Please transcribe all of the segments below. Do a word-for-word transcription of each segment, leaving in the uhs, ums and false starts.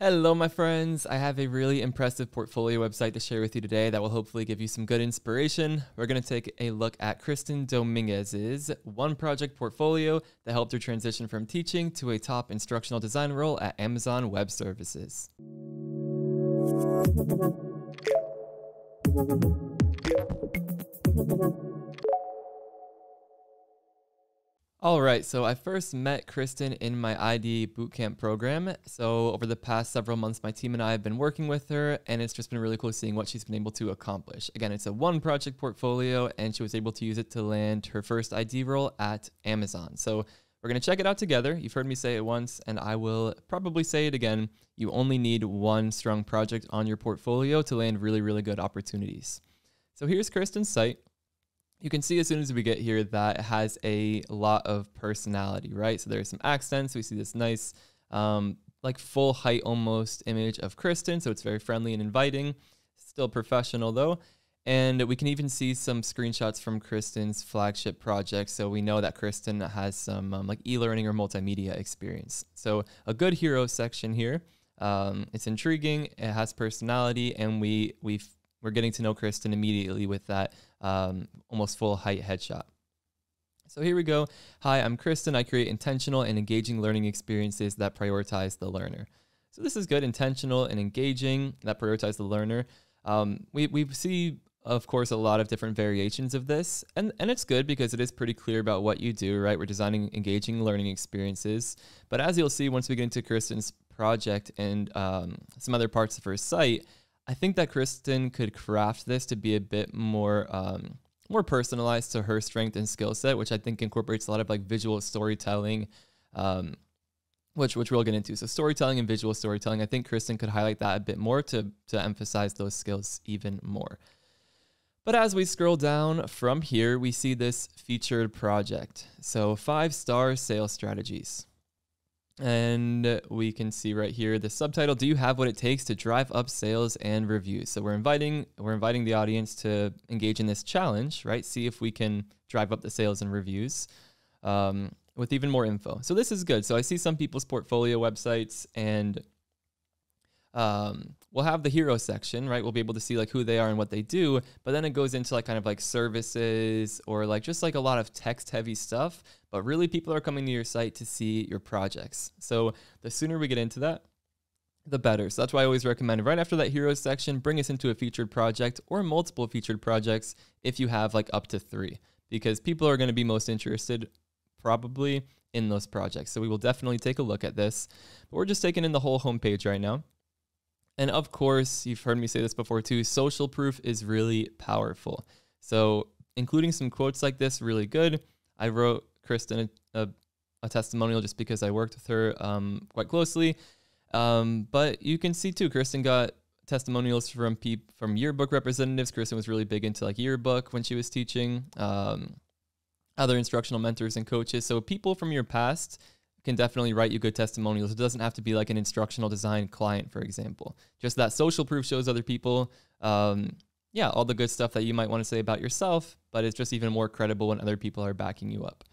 Hello, my friends. I have a really impressive portfolio website to share with you today that will hopefully give you some good inspiration. We're going to take a look at Kristin Dominguez's one project portfolio that helped her transition from teaching to a top instructional design role at Amazon Web Services. All right, so I first met Kristin in my I D Bootcamp program. So over the past several months, my team and I have been working with her, and it's just been really cool seeing what she's been able to accomplish. Again, it's a one project portfolio, and she was able to use it to land her first I D role at Amazon. So we're gonna check it out together. You've heard me say it once, and I will probably say it again. You only need one strong project on your portfolio to land really, really good opportunities. So here's Kristin's site. You can see as soon as we get here that it has a lot of personality, right? So there's some accents. We see this nice, um, like full height almost image of Kristin. So it's very friendly and inviting, still professional though. And we can even see some screenshots from Kristin's flagship project. So we know that Kristin has some um, like e-learning or multimedia experience. So a good hero section here. Um, it's intriguing. It has personality, and we we've We're getting to know Kristin immediately with that um, almost full height headshot. So here we go. Hi, I'm Kristin. I create intentional and engaging learning experiences that prioritize the learner. So this is good, intentional and engaging that prioritize the learner. Um, we, we see, of course, a lot of different variations of this. And, and it's good because it is pretty clear about what you do, right? We're designing engaging learning experiences. But as you'll see, once we get into Kristin's project and um, some other parts of her site, I think that Kristin could craft this to be a bit more um, more personalized to her strength and skill set, which I think incorporates a lot of like visual storytelling, um, which which we'll get into. So storytelling and visual storytelling, I think Kristin could highlight that a bit more to, to emphasize those skills even more. But as we scroll down from here, we see this featured project. So five-star sales strategies. And we can see right here the subtitle, do you have what it takes to drive up sales and reviews? So we're inviting we're inviting the audience to engage in this challenge, right? See if we can drive up the sales and reviews um, with even more info. So this is good. So I see some people's portfolio websites, and um, we'll have the hero section, right? We'll be able to see like who they are and what they do, but then it goes into like kind of like services or like just like a lot of text heavy stuff. But really, people are coming to your site to see your projects. So the sooner we get into that, the better. So that's why I always recommend right after that hero section, bring us into a featured project or multiple featured projects if you have like up to three, because people are going to be most interested probably in those projects. So we will definitely take a look at this, but we're just taking in the whole homepage right now. And of course, you've heard me say this before too, social proof is really powerful. So including some quotes like this, really good. I wrote Kristin a, a, a testimonial just because I worked with her um, quite closely. Um, but you can see too, Kristin got testimonials from peop from yearbook representatives. Kristin was really big into like yearbook when she was teaching, um, other instructional mentors and coaches. So people from your past can definitely write you good testimonials. It doesn't have to be like an instructional design client, for example. Just that social proof shows other people, um, yeah, all the good stuff that you might want to say about yourself, but it's just even more credible when other people are backing you up.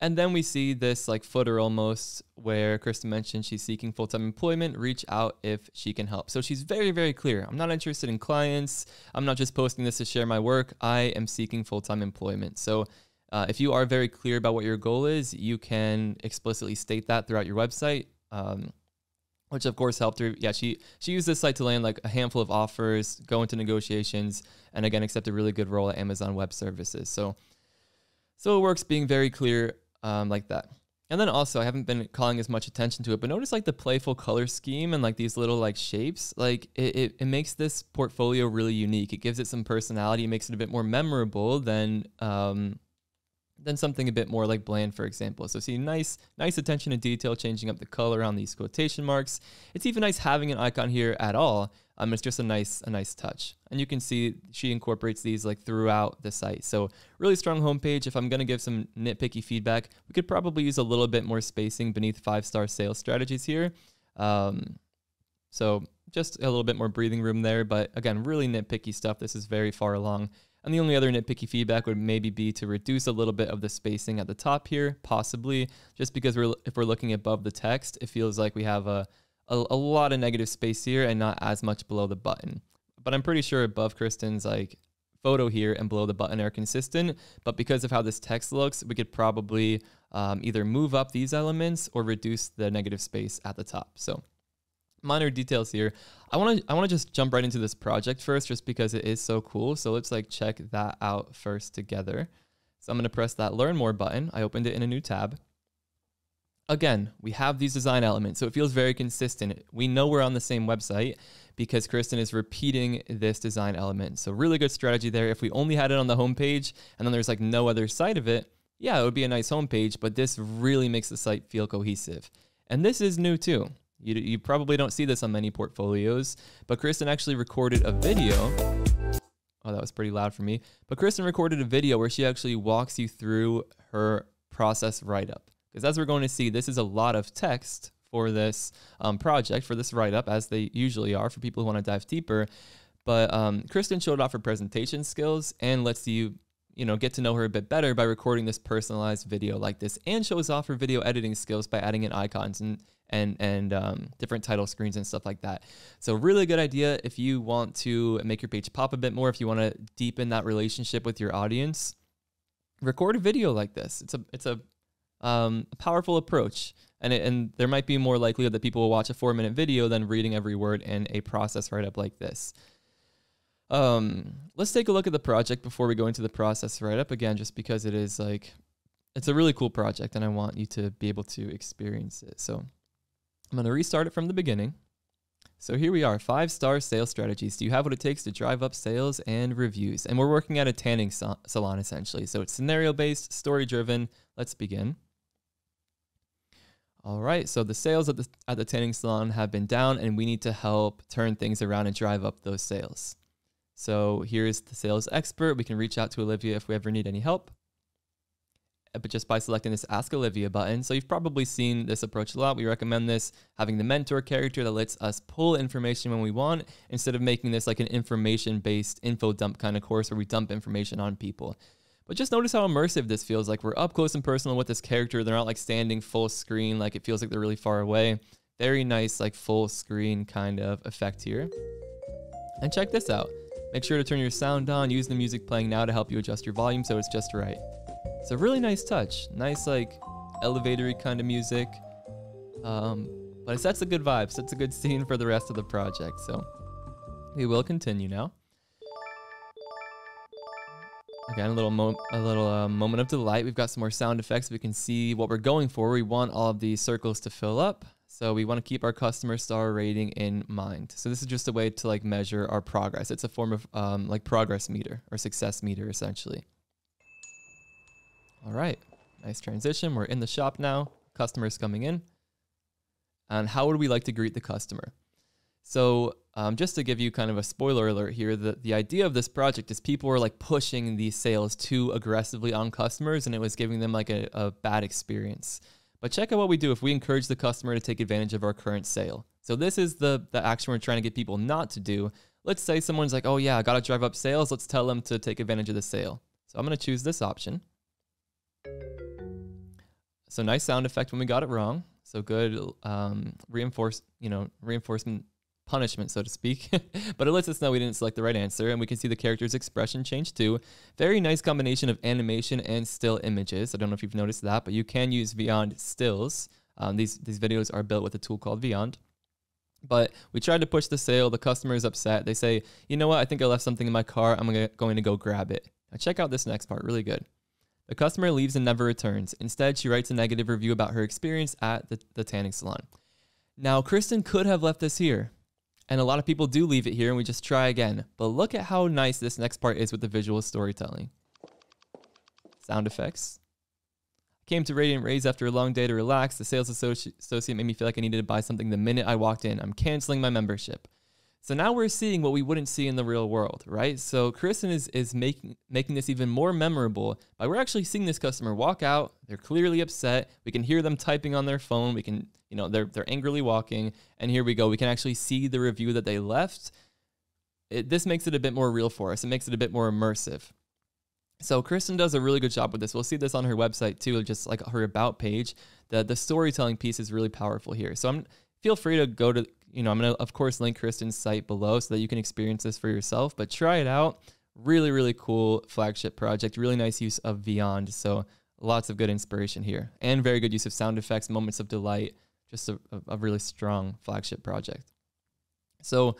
And then we see this like footer almost where Kristin mentioned she's seeking full-time employment, reach out if she can help. So she's very, very clear. I'm not interested in clients. I'm not just posting this to share my work. I am seeking full-time employment. So uh, if you are very clear about what your goal is, you can explicitly state that throughout your website, um, which of course helped her. Yeah, she, she used this site to land like a handful of offers, go into negotiations, and again, accept a really good role at Amazon Web Services. So, so it works being very clear. Um, like that. And then also I haven't been calling as much attention to it, but notice like the playful color scheme and like these little like shapes, like it, it, it makes this portfolio really unique. It gives it some personality. It makes it a bit more memorable than, um, than something a bit more like bland, for example. So see nice, nice attention to detail, changing up the color on these quotation marks. It's even nice having an icon here at all. Um, it's just a nice, a nice touch. And you can see she incorporates these like throughout the site. So really strong homepage. If I'm going to give some nitpicky feedback, we could probably use a little bit more spacing beneath five-star sales strategies here. Um, so just a little bit more breathing room there, but again, really nitpicky stuff. This is very far along. And the only other nitpicky feedback would maybe be to reduce a little bit of the spacing at the top here, possibly just because we're, if we're looking above the text, it feels like we have a, a, a lot of negative space here and not as much below the button. But I'm pretty sure above Kristin's like photo here and below the button are consistent, but because of how this text looks, we could probably um, either move up these elements or reduce the negative space at the top. So minor details here. I want to I want to just jump right into this project first, just because it is so cool. So let's like check that out first together. So I'm going to press that learn more button. I opened it in a new tab. Again, we have these design elements, so it feels very consistent. We know we're on the same website because Kristin is repeating this design element. So really good strategy there. If we only had it on the homepage and then there's like no other side of it, yeah, it would be a nice homepage, but this really makes the site feel cohesive. And this is new too. You, you probably don't see this on many portfolios, but Kristin actually recorded a video. Oh, that was pretty loud for me. But Kristin recorded a video where she actually walks you through her process write-up. Because as we're going to see, this is a lot of text for this um, project, for this write-up, as they usually are for people who want to dive deeper. But um, Kristin showed off her presentation skills and lets you you know, get to know her a bit better by recording this personalized video like this, and shows off her video editing skills by adding in icons and and, and um, different title screens and stuff like that. So really good idea if you want to make your page pop a bit more, if you want to deepen that relationship with your audience, record a video like this. It's a, it's a, um, a powerful approach. And, it, and there might be more likelihood that people will watch a four minute video than reading every word in a process write-up like this. Um, let's take a look at the project before we go into the process write-up again, just because it is like, it's a really cool project and I want you to be able to experience it. So I'm going to restart it from the beginning. So here we are, five-star sales strategies. Do you have what it takes to drive up sales and reviews? And we're working at a tanning sal- salon, essentially. So it's scenario-based, story-driven. Let's begin. All right, so the sales at the, at the tanning salon have been down, and we need to help turn things around and drive up those sales. So here's the sales expert. We can reach out to Olivia if we ever need any help, but just by selecting this Ask Olivia button. So you've probably seen this approach a lot. We recommend this, having the mentor character that lets us pull information when we want, instead of making this like an information-based info dump kind of course where we dump information on people. But just notice how immersive this feels. Like we're up close and personal with this character. They're not like standing full screen. Like it feels like they're really far away. Very nice, like full screen kind of effect here. And check this out. Make sure to turn your sound on. Use the music playing now to help you adjust your volume so it's just right. It's a really nice touch. Nice, like, elevator-y kind of music. Um, but it sets a good vibe. Sets a good scene for the rest of the project. So we will continue now. Again, a little, mo a little uh, moment of delight. We've got some more sound effects. We can see what we're going for. We want all of these circles to fill up. So we want to keep our customer star rating in mind. So this is just a way to, like, measure our progress. It's a form of, um, like, progress meter or success meter, essentially. All right, nice transition. We're in the shop now. Customers coming in. And how would we like to greet the customer? So um, just to give you kind of a spoiler alert here, the, the idea of this project is people were like pushing these sales too aggressively on customers, and it was giving them like a, a bad experience. But check out what we do if we encourage the customer to take advantage of our current sale. So this is the, the action we're trying to get people not to do. Let's say someone's like, oh yeah, I got to drive up sales. Let's tell them to take advantage of the sale. So I'm going to choose this option. So nice sound effect when we got it wrong. So good um, reinforce, you know, reinforcement punishment, so to speak. But it lets us know we didn't select the right answer, and we can see the character's expression change too. Very nice combination of animation and still images. I don't know if you've noticed that, but you can use Vyond stills. Um, these, these videos are built with a tool called Vyond. But we tried to push the sale. The customer is upset. They say, you know what? I think I left something in my car. I'm gonna, going to go grab it. Now check out this next part. Really good. The customer leaves and never returns. Instead, she writes a negative review about her experience at the, the tanning salon. Now, Kristin could have left this here, and a lot of people do leave it here, and we just try again. But look at how nice this next part is with the visual storytelling. Sound effects. Came to Radiant Rays after a long day to relax. The sales associ- associate made me feel like I needed to buy something the minute I walked in. I'm canceling my membership. So now we're seeing what we wouldn't see in the real world, right? So Kristin is, is making, making this even more memorable. But we're actually seeing this customer walk out. They're clearly upset. We can hear them typing on their phone. We can, you know, they're, they're angrily walking. And here we go. We can actually see the review that they left. It, this makes it a bit more real for us. It makes it a bit more immersive. So Kristin does a really good job with this. We'll see this on her website too, just like her about page. The, the storytelling piece is really powerful here. So I'm feel free to go to, you know, I'm going to, of course, link Kristin's site below so that you can experience this for yourself, but try it out. Really, really cool flagship project. Really nice use of Vyond. So lots of good inspiration here and very good use of sound effects, moments of delight, just a, a really strong flagship project. So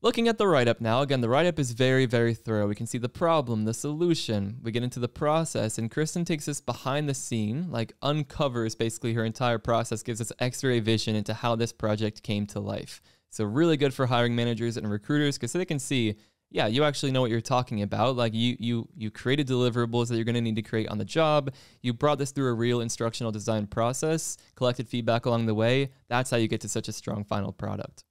looking at the write-up now, again, the write-up is very, very thorough. We can see the problem, the solution. We get into the process, and Kristin takes us behind the scene, like uncovers basically her entire process, gives us X-ray vision into how this project came to life. So really good for hiring managers and recruiters because they can see, yeah, you actually know what you're talking about. Like you you you created deliverables that you're going to need to create on the job. You brought this through a real instructional design process, collected feedback along the way. That's how you get to such a strong final product.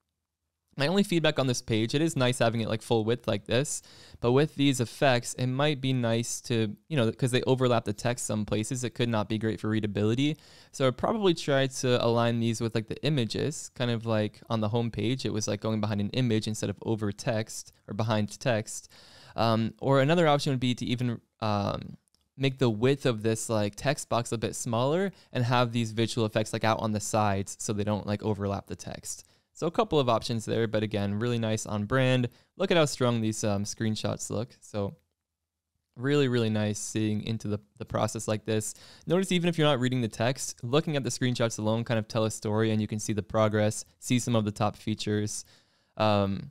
My only feedback on this page, it is nice having it like full width like this, but with these effects, it might be nice to, you know, because they overlap the text some places, it could not be great for readability. So I'd probably try to align these with like the images, kind of like on the home page, it was like going behind an image instead of over text or behind text. Um, or another option would be to even um, make the width of this like text box a bit smaller and have these visual effects like out on the sides so they don't like overlap the text. So a couple of options there, but again, really nice on brand. Look at how strong these um, screenshots look. So really, really nice seeing into the, the process like this. Notice even if you're not reading the text, looking at the screenshots alone kind of tell a story, and you can see the progress, see some of the top features. Um,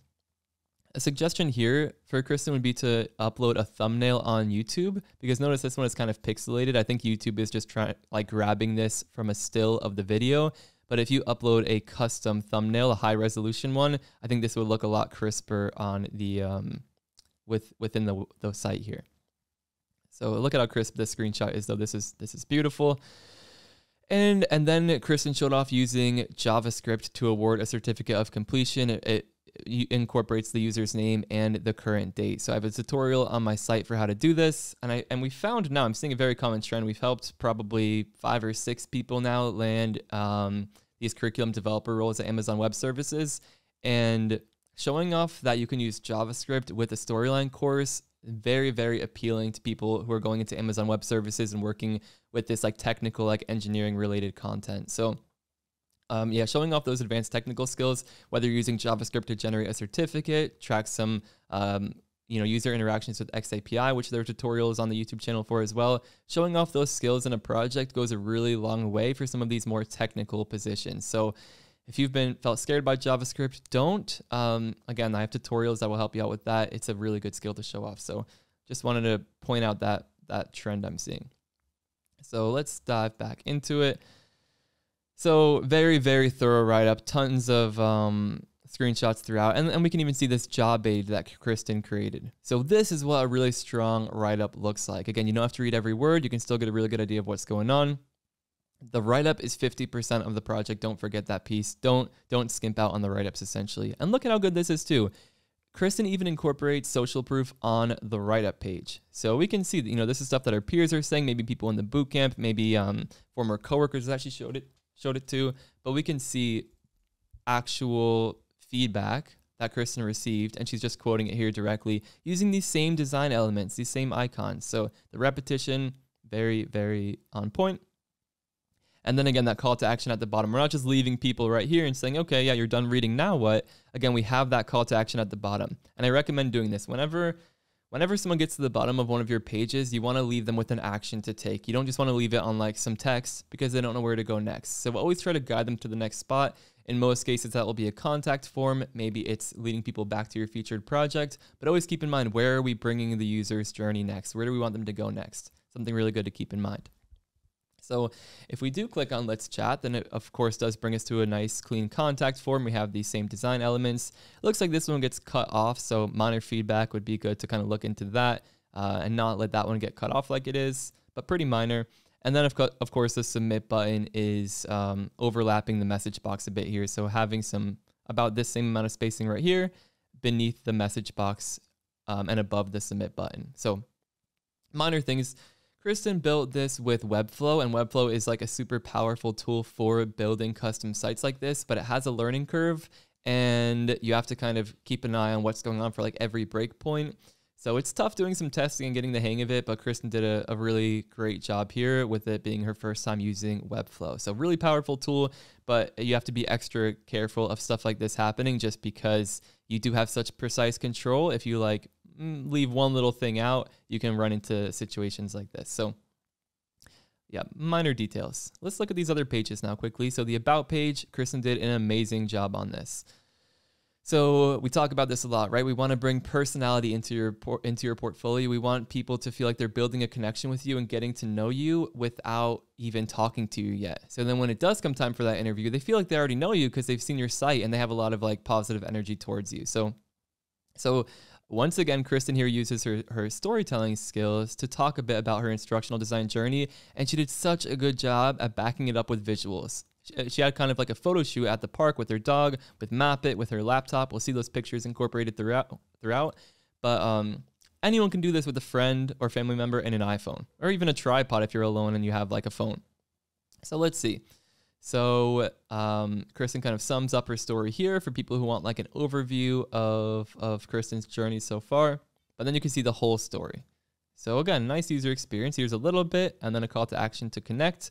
a suggestion here for Kristin would be to upload a thumbnail on YouTube, because notice this one is kind of pixelated. I think YouTube is just trying, like grabbing this from a still of the video. But if you upload a custom thumbnail, a high resolution one, I think this would look a lot crisper on the um, with within the, the site here. So look at how crisp this screenshot is, though. This is this is beautiful. And and then Kristin showed off using JavaScript to award a certificate of completion. It, it incorporates the user's name and the current date. So I have a tutorial on my site for how to do this. And I and we found now, I'm seeing a very common trend. We've helped probably five or six people now land um, these curriculum developer roles at Amazon Web Services. And showing off that you can use JavaScript with a storyline course, very, very appealing to people who are going into Amazon Web Services and working with this like technical, like engineering related content. So Um, yeah, showing off those advanced technical skills, whether you're using JavaScript to generate a certificate, track some, um, you know, user interactions with X A P I, which there are tutorials on the YouTube channel for as well. Showing off those skills in a project goes a really long way for some of these more technical positions. So if you've been felt scared by JavaScript, don't. Um, again, I have tutorials that will help you out with that. It's a really good skill to show off. So just wanted to point out that that trend I'm seeing. So let's dive back into it. So very, very thorough write-up, tons of um, screenshots throughout. And, and we can even see this job aid that Kristin created. So this is what a really strong write-up looks like. Again, you don't have to read every word. You can still get a really good idea of what's going on. The write-up is fifty percent of the project. Don't forget that piece. Don't, don't skimp out on the write-ups, essentially. And look at how good this is, too. Kristin even incorporates social proof on the write-up page. So we can see that, you know, this is stuff that our peers are saying, maybe people in the boot camp, maybe um, former coworkers actually showed it. showed it to, but we can see actual feedback that Kristin received, and she's just quoting it here directly using these same design elements, these same icons. So the repetition, very, very on point. And then again, that call to action at the bottom. We're not just leaving people right here and saying, okay, yeah, you're done reading, now what? Again, we have that call to action at the bottom. And I recommend doing this whenever Whenever someone gets to the bottom of one of your pages, you want to leave them with an action to take. You don't just want to leave it on like some text because they don't know where to go next. So we'll always try to guide them to the next spot. In most cases, that will be a contact form. Maybe it's leading people back to your featured project, but always keep in mind, where are we bringing the user's journey next? Where do we want them to go next? Something really good to keep in mind. So if we do click on Let's Chat, then it of course does bring us to a nice clean contact form. We have these same design elements. It looks like this one gets cut off, so minor feedback would be good to kind of look into that uh, and not let that one get cut off like it is, but pretty minor. And then of, co of course the submit button is um, overlapping the message box a bit here. So having some about this same amount of spacing right here beneath the message box um, and above the submit button. So minor things. Kristin built this with Webflow, and Webflow is like a super powerful tool for building custom sites like this, but it has a learning curve and you have to kind of keep an eye on what's going on for like every breakpoint. So it's tough doing some testing and getting the hang of it, but Kristin did a, a really great job here with it being her first time using Webflow. So really powerful tool, but you have to be extra careful of stuff like this happening just because you do have such precise control. If you like leave one little thing out, you can run into situations like this. So yeah, minor details. Let's look at these other pages now quickly. So the About page, Kristin did an amazing job on this. So we talk about this a lot, right? We want to bring personality into your por into your portfolio. We want people to feel like they're building a connection with you and getting to know you without even talking to you yet. So then when it does come time for that interview, they feel like they already know you because they've seen your site and they have a lot of like positive energy towards you. So, so once again, Kristin here uses her, her storytelling skills to talk a bit about her instructional design journey. And she did such a good job at backing it up with visuals. She had kind of like a photo shoot at the park with her dog, with Map It, with her laptop. We'll see those pictures incorporated throughout. throughout. But um, anyone can do this with a friend or family member and an iPhone, or even a tripod if you're alone and you have like a phone. So let's see. So um, Kristin kind of sums up her story here for people who want like an overview of, of Kristin's journey so far. But then you can see the whole story. So again, nice user experience. Here's a little bit and then a call to action to connect.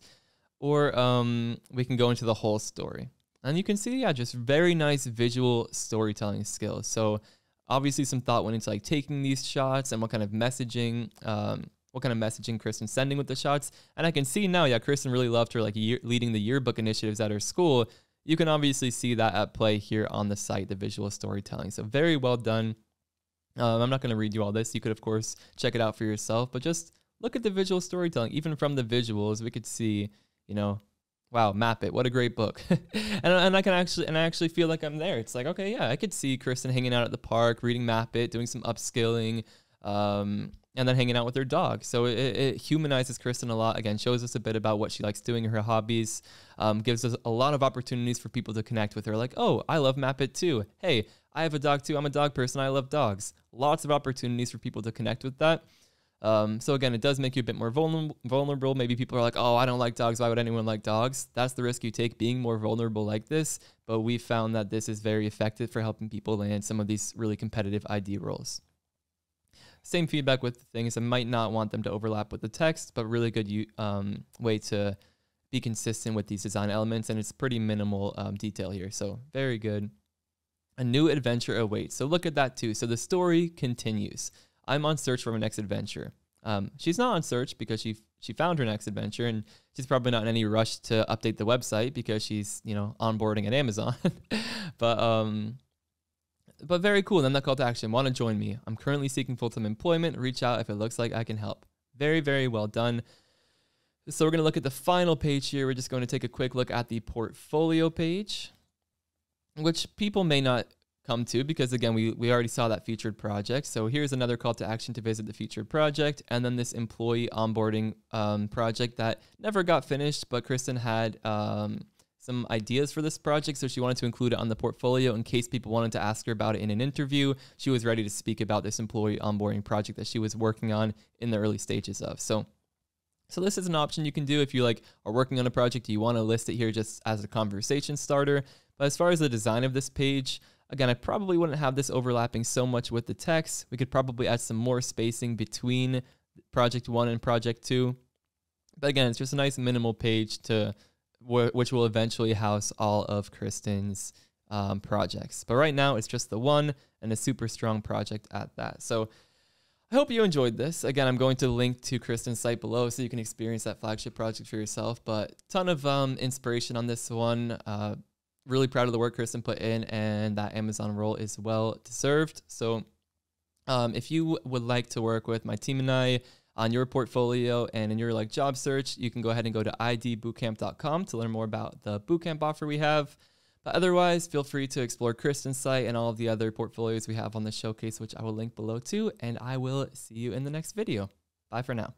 Or um, we can go into the whole story. And you can see, yeah, just very nice visual storytelling skills. So obviously some thought went into like taking these shots and what kind of messaging, um, what kind of messaging Kristin's sending with the shots. And I can see now, yeah, Kristin really loved her like year, leading the yearbook initiatives at her school. You can obviously see that at play here on the site, the visual storytelling. So very well done. Um, I'm not gonna read you all this. You could of course check it out for yourself, but just look at the visual storytelling. Even from the visuals, we could see, you know, wow, Map It, what a great book. and, and I can actually, and I actually feel like I'm there. It's like, okay, yeah, I could see Kristin hanging out at the park, reading Map It, doing some upskilling, um, and then hanging out with her dog. So it, it humanizes Kristin a lot. Again, shows us a bit about what she likes doing, her hobbies, um, gives us a lot of opportunities for people to connect with her. Like, oh, I love Map It too. Hey, I have a dog too. I'm a dog person. I love dogs. Lots of opportunities for people to connect with that. Um, so again, it does make you a bit more vulnerable, vulnerable. Maybe people are like, oh, I don't like dogs. Why would anyone like dogs? That's the risk you take, being more vulnerable like this. But we found that this is very effective for helping people land some of these really competitive I D roles. Same feedback with the things. I might not want them to overlap with the text, but really good um, way to be consistent with these design elements. And it's pretty minimal um, detail here. So very good. A new adventure awaits. So look at that too. So the story continues. I'm on search for my next adventure. Um, she's not on search because she she found her next adventure, and she's probably not in any rush to update the website because she's, you know, onboarding at Amazon. but um, but very cool. Then that call to action. Want to join me? I'm currently seeking full-time employment. Reach out if it looks like I can help. Very, very well done. So we're going to look at the final page here. We're just going to take a quick look at the portfolio page, which people may not come to because again, we, we already saw that featured project. So here's another call to action to visit the featured project. And then this employee onboarding um, project that never got finished, but Kristin had um, some ideas for this project. So she wanted to include it on the portfolio in case people wanted to ask her about it in an interview. She was ready to speak about this employee onboarding project that she was working on in the early stages of. So So this is an option you can do if you like are working on a project, you want to list it here just as a conversation starter. But as far as the design of this page, again, I probably wouldn't have this overlapping so much with the text. We could probably add some more spacing between project one and project two. But again, it's just a nice minimal page to wh which will eventually house all of Kristin's um, projects. But right now it's just the one and a super strong project at that. So I hope you enjoyed this. Again, I'm going to link to Kristin's site below so you can experience that flagship project for yourself, but ton of um, inspiration on this one. Uh, really proud of the work Kristin put in, and that Amazon role is well deserved. So um, if you would like to work with my team and I on your portfolio and in your like job search, you can go ahead and go to I D bootcamp dot com to learn more about the bootcamp offer we have. But otherwise, feel free to explore Kristin's site and all of the other portfolios we have on the showcase, which I will link below too, and I will see you in the next video. Bye for now.